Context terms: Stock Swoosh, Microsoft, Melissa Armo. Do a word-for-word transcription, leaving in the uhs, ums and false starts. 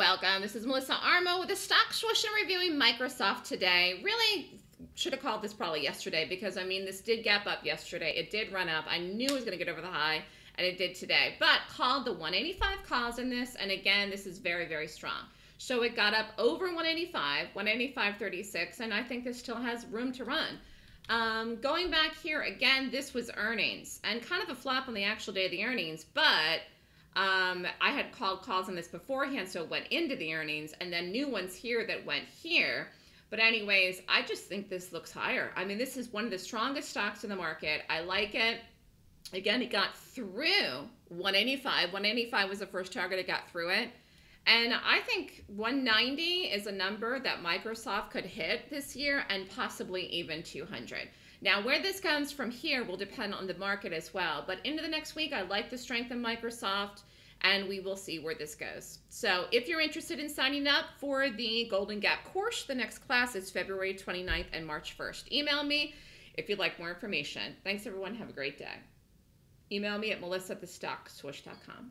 welcome. This is Melissa Armo with the Stock Swoosh and reviewing Microsoft today. Really should have called this probably yesterday because, I mean, this did gap up yesterday. It did run up. I knew it was going to get over the high, and it did today. But called the one eighty-five calls in this, and again, this is very, very strong. So it got up over one eighty-five, one eighty-five thirty-six, and I think this still has room to run. Um, going back here, again, this was earnings, and kind of a flop on the actual day of the earnings, but um, I had called calls on this beforehand, so it went into the earnings, and then new ones here that went here. But anyways, I just think this looks higher. I mean, this is one of the strongest stocks in the market. I like it. Again, it got through one eighty-five. one eighty-five was the first target. It got through it. And I think one ninety is a number that Microsoft could hit this year, and possibly even two hundred. Now, where this comes from here will depend on the market as well. But into the next week, I like the strength of Microsoft, and we will see where this goes. So if you're interested in signing up for the Golden Gap course, the next class is February twenty-ninth and March first. Email me if you'd like more information. Thanks, everyone. Have a great day. Email me at melissa at the stock swoosh dot com.